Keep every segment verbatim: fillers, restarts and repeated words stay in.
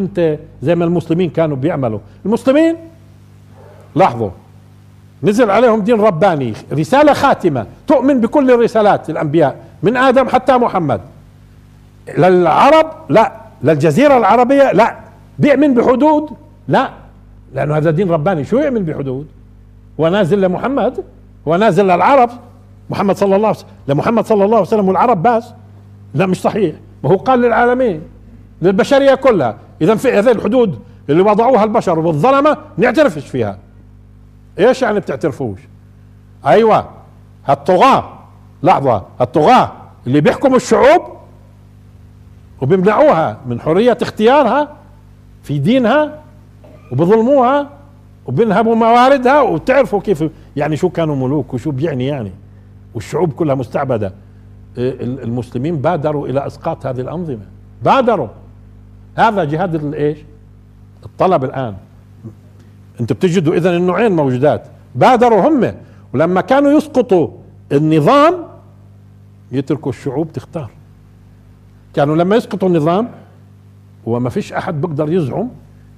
انت زي ما المسلمين كانوا بيعملوا. المسلمين لاحظوا نزل عليهم دين رباني، رسالة خاتمة تؤمن بكل الرسالات الأنبياء من آدم حتى محمد. للعرب لا، للجزيرة العربية لا، بيؤمن بحدود لا، لأنه هذا دين رباني. شو يؤمن بحدود؟ هو نازل لمحمد، هو نازل للعرب، محمد صلى الله عليه وسلم لمحمد صلى الله عليه وسلم والعرب بس؟ لا مش صحيح. ما هو قال للعالمين، للبشرية كلها. إذا في هذه الحدود اللي وضعوها البشر والظلمة نعترفش فيها. ايش يعني بتعترفوش؟ ايوه هالطغاة، لحظة، هالطغاة اللي بيحكموا الشعوب وبيمنعوها من حرية اختيارها في دينها وبظلموها وبينهبوا مواردها. وبتعرفوا كيف يعني شو كانوا ملوك وشو بيعني يعني، والشعوب كلها مستعبدة. المسلمين بادروا الى اسقاط هذه الانظمة، بادروا. هذا جهاد الايش؟ الطلب. الان انت بتجدوا اذا النوعين موجودات، بادروا هم، ولما كانوا يسقطوا النظام يتركوا الشعوب تختار. كانوا لما يسقطوا النظام، وما فيش احد بيقدر يزعم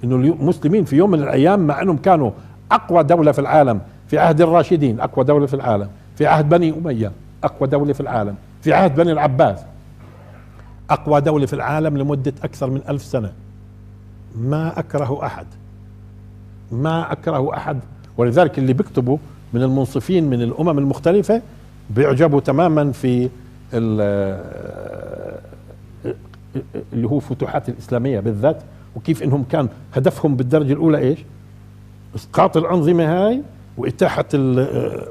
انه المسلمين في يوم من الايام، مع انهم كانوا اقوى دولة في العالم في عهد الراشدين، اقوى دولة في العالم في عهد بني امية، اقوى دولة في العالم في عهد بني العباس، اقوى دولة في العالم لمدة اكثر من ألف سنة. ما اكره احد، ما اكره احد. ولذلك اللي بيكتبوا من المنصفين من الامم المختلفة بيعجبوا تماما في اللي هو فتوحات الاسلامية بالذات، وكيف انهم كان هدفهم بالدرجة الاولى ايش؟ اسقاط الانظمة هاي واتاحة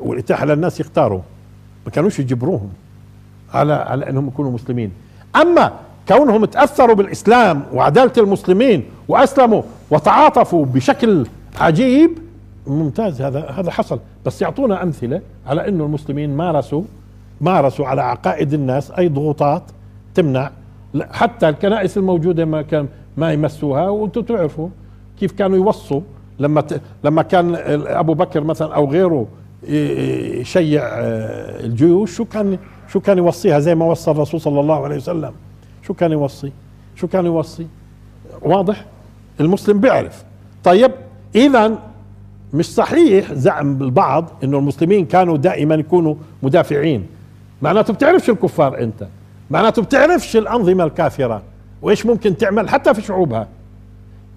والاتاحة للناس يختاروا. ما كانوش يجبروهم على على انهم يكونوا مسلمين. اما كونهم تاثروا بالاسلام وعدالة المسلمين واسلموا وتعاطفوا بشكل عجيب ممتاز، هذا هذا حصل. بس يعطونا امثله على انه المسلمين مارسوا مارسوا على عقائد الناس اي ضغوطات تمنع، حتى الكنائس الموجوده ما كان ما يمسوها. وانتم تعرفوا كيف كانوا يوصوا لما ت... لما كان ابو بكر مثلا او غيره يشيع الجيوش، شو كان شو كان يوصيها زي ما وصى الرسول صلى الله عليه وسلم؟ شو كان يوصي؟ شو كان يوصي؟ واضح؟ المسلم بيعرف. طيب اذا مش صحيح زعم البعض انه المسلمين كانوا دائما يكونوا مدافعين. معناته بتعرفش الكفار انت، معناته بتعرفش الانظمه الكافره وايش ممكن تعمل حتى في شعوبها.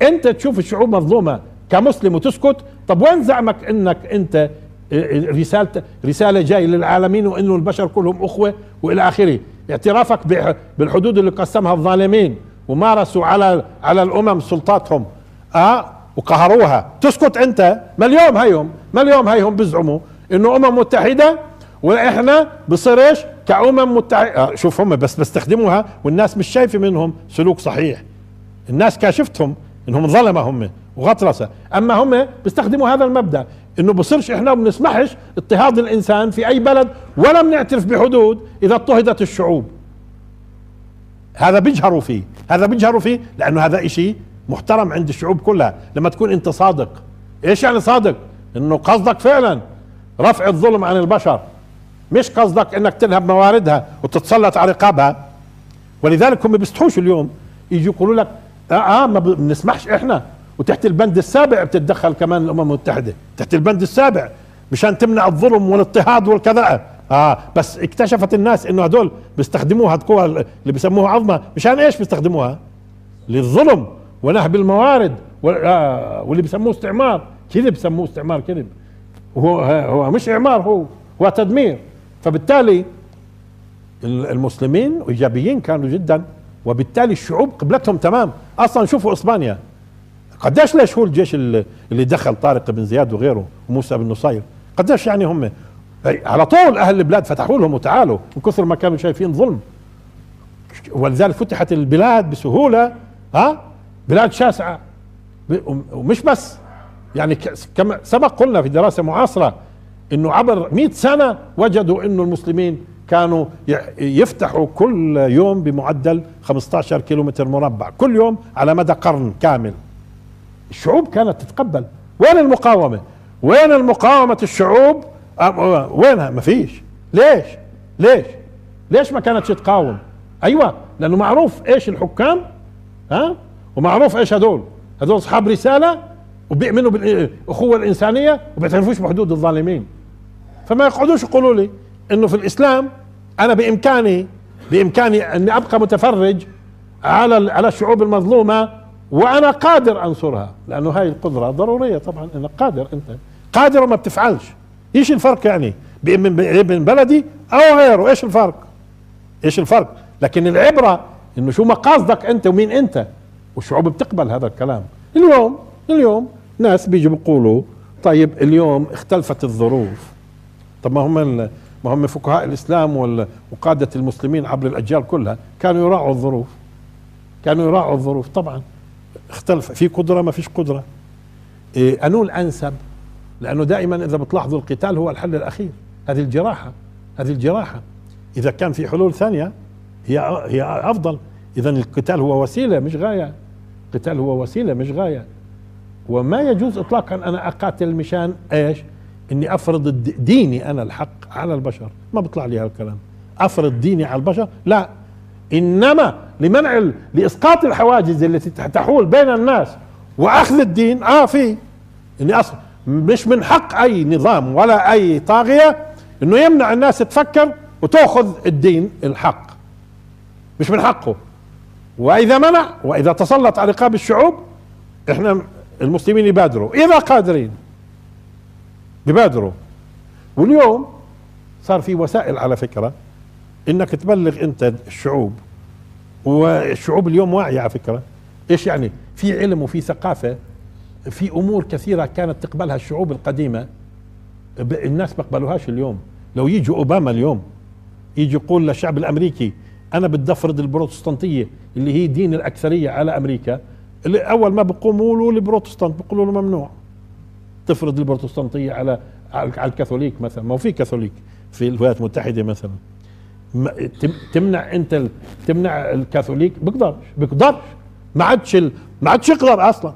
انت تشوف الشعوب مظلومه كمسلم وتسكت؟ طب وين زعمك انك انت رساله رساله جاي للعالمين وانه البشر كلهم اخوه والى اخره؟ اعترافك بالحدود اللي قسمها الظالمين ومارسوا على على الامم سلطاتهم اه وقهروها، تسكت انت؟ ما اليوم هيهم ما اليوم هيهم بيزعموا انه امم متحده واحنا بصير ايش كامم متحده. آه شوف هم بس بيستخدموها والناس مش شايفه منهم سلوك صحيح. الناس كاشفتهم انهم ظلمه هم وغطرسه، اما هم بيستخدموا هذا المبدا انه بصيرش احنا بنسمحش اضطهاد الانسان في اي بلد ولا بنعترف بحدود اذا اضطهدت الشعوب. هذا بيجهروا فيه، هذا بيجهروا فيه لانه هذا اشي محترم عند الشعوب كلها. لما تكون انت صادق، ايش يعني صادق؟ انه قصدك فعلا رفع الظلم عن البشر، مش قصدك انك تنهب مواردها وتتسلط على رقابها. ولذلك هم بيستحوش اليوم يجي يقولوا لك اه, آه ما بنسمحش احنا، وتحت البند السابع بتتدخل كمان الامم المتحده، تحت البند السابع مشان تمنع الظلم والاضطهاد والكذا. اه بس اكتشفت الناس انه هدول بيستخدموها، القوى اللي بسموها عظمى، مشان ايش بيستخدموها؟ للظلم ونهب الموارد واللي بسموه استعمار. كذب بسموه استعمار كذب، وهو هو مش اعمار، هو هو تدمير. فبالتالي المسلمين ايجابيين كانوا جدا، وبالتالي الشعوب قبلتهم تمام. اصلا شوفوا اسبانيا قديش، ليش هو الجيش اللي دخل طارق بن زياد وغيره وموسى بن نصير، قديش يعني هم على طول اهل البلاد فتحوا لهم وتعالوا من كثر ما كانوا شايفين ظلم. ولذلك فتحت البلاد بسهوله، ها بلاد شاسعه. ومش بس يعني كما سبق قلنا في دراسه معاصره انه عبر مئة سنه وجدوا انه المسلمين كانوا يفتحوا كل يوم بمعدل خمسة عشر كيلومتر مربع كل يوم على مدى قرن كامل. الشعوب كانت تتقبل. وين المقاومة؟ وين المقاومة الشعوب؟ وينها؟ ما فيش. ليش؟ ليش؟ ليش ما كانتش تقاوم؟ أيوة لأنه معروف إيش الحكام؟ ها؟ ومعروف ايش هدول هدول اصحاب رساله وبيؤمنوا بالاخوه الانسانيه وبيعترفوش بحدود الظالمين. فما يقعدوش يقولوا لي انه في الاسلام انا بامكاني بامكاني اني ابقى متفرج على على الشعوب المظلومه وانا قادر انصرها، لانه هاي القدره ضروريه طبعا، انك قادر انت قادر وما بتفعلش. ايش الفرق يعني بين بلدي او غيره؟ ايش الفرق؟ ايش الفرق؟ لكن العبره انه شو مقاصدك انت ومين انت، والشعوب بتقبل هذا الكلام. اليوم اليوم ناس بيجوا بيقولوا طيب اليوم اختلفت الظروف. طب ما هم ما هم فقهاء الاسلام وقاده المسلمين عبر الاجيال كلها كانوا يراعوا الظروف، كانوا يراعوا الظروف. طبعا اختلف، في قدره ما فيش قدره. إيه انو الانسب؟ لانه دائما اذا بتلاحظوا القتال هو الحل الاخير، هذه الجراحه هذه الجراحه اذا كان في حلول ثانيه هي هي افضل. اذا القتال هو وسيله مش غايه، القتال هو وسيله مش غايه. وما يجوز اطلاقا انا اقاتل مشان ايش؟ اني افرض ديني انا الحق على البشر، ما بيطلع لي هالكلام. افرض ديني على البشر لا، انما لمنع لاسقاط الحواجز التي تحول بين الناس واخذ الدين. اه في اني اصلا مش من حق اي نظام ولا اي طاغيه انه يمنع الناس تفكر وتاخذ الدين الحق، مش من حقه. واذا منع واذا تسلط على رقاب الشعوب، احنا المسلمين يبادروا اذا قادرين ببادروا. واليوم صار في وسائل على فكره انك تبلغ انت الشعوب، والشعوب اليوم واعيه على فكره. ايش يعني؟ في علم وفي ثقافه، في امور كثيره كانت تقبلها الشعوب القديمه الناس بقبلوهاش اليوم. لو يجي اوباما اليوم يجي يقول للشعب الامريكي انا بدي افرض البروتستانتيه اللي هي دين الاكثريه على امريكا، اللي اول ما بقوموا له البروتستانت بيقولوا له ممنوع تفرض البروتستانتيه على على الكاثوليك مثلا. ما هو في كاثوليك في الولايات المتحده مثلا، تمنع انت تمنع الكاثوليك؟ بقدرش بقدرش ما عادش ما عادش يقدر اصلا،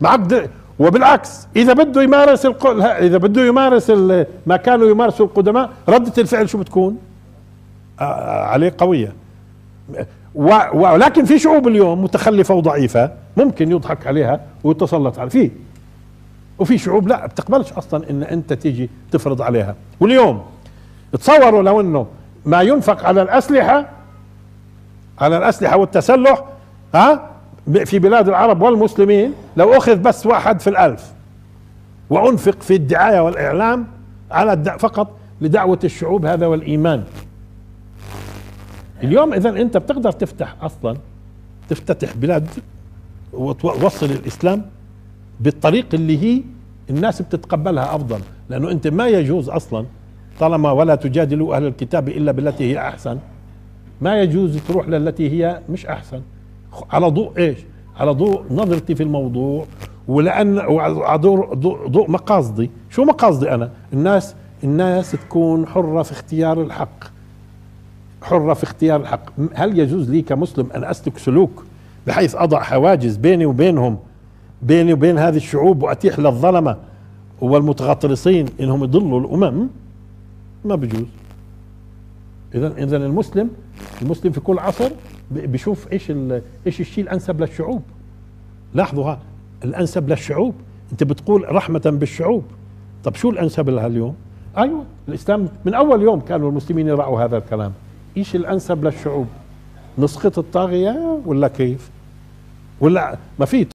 ما عاد. وبالعكس اذا بده يمارس القل... اذا بده يمارس ال... ما كانوا يمارسوا القدماء، رده الفعل شو بتكون؟ عليه قويه. و... ولكن في شعوب اليوم متخلفه وضعيفه ممكن يضحك عليها ويتسلط عليها، في وفي شعوب لا بتقبلش اصلا ان انت تيجي تفرض عليها. واليوم تصوروا لو انه ما ينفق على الاسلحه على الاسلحه والتسلح ها في بلاد العرب والمسلمين، لو اخذ بس واحد في الالف وانفق في الدعايه والاعلام على فقط لدعوه الشعوب هذا والايمان. اليوم اذا انت بتقدر تفتح اصلا تفتتح بلاد وتوصل الاسلام بالطريق اللي هي الناس بتتقبلها افضل، لانه انت ما يجوز اصلا طالما ولا تجادلوا اهل الكتاب الا بالتي هي احسن، ما يجوز تروح للتي هي مش احسن على ضوء ايش؟ على ضوء نظرتي في الموضوع، ولان على ضوء ضوء مقاصدي. شو مقاصدي انا؟ الناس الناس تكون حره في اختيار الحق، حره في اختيار الحق. هل يجوز لي كمسلم ان اسلك سلوك بحيث اضع حواجز بيني وبينهم، بيني وبين هذه الشعوب، واتيح للظلمه والمتغطرسين انهم يضلوا الامم؟ ما بجوز. اذا اذا المسلم المسلم في كل عصر بشوف ايش ايش الشيء الانسب للشعوب. لاحظوا الانسب للشعوب، انت بتقول رحمه بالشعوب، طب شو الانسب لها اليوم؟ ايوه الاسلام من اول يوم كانوا المسلمين يراعوا هذا الكلام. ايش الانسب للشعوب؟ نسخة الطاغيه ولا كيف؟ ولا ما في